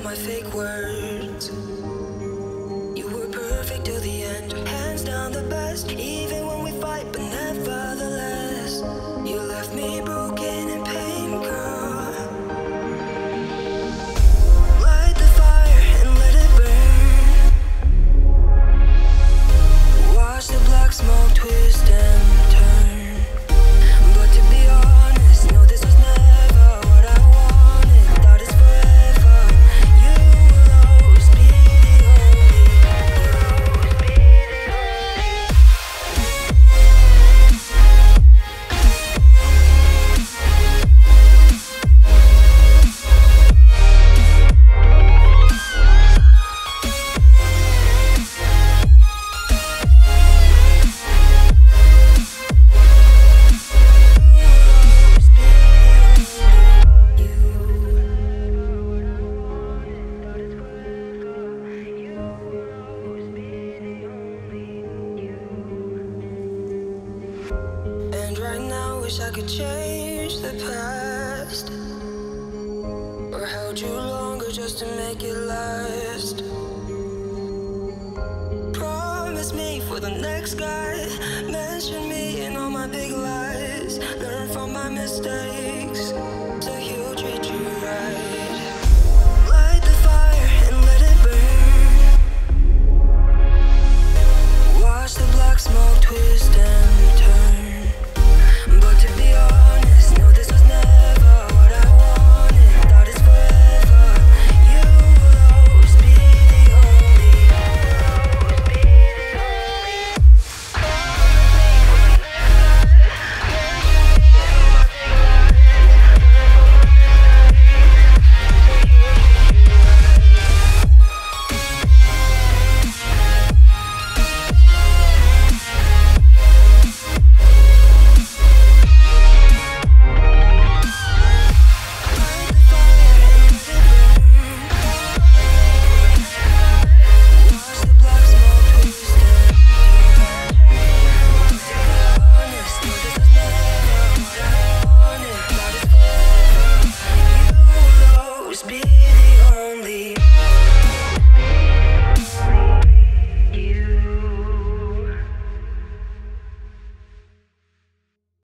all my fake words. You were perfect till the end, hands down the best, even when we fight, but nevertheless, you left me broken in pain, girl. Light the fire and let it burn. Watch the black smoke twist and turn. I could change the past, or held you longer just to make it last. Promise me for the next guy, mention me in all my big lies. Learn from my mistakes, so he'll treat you right.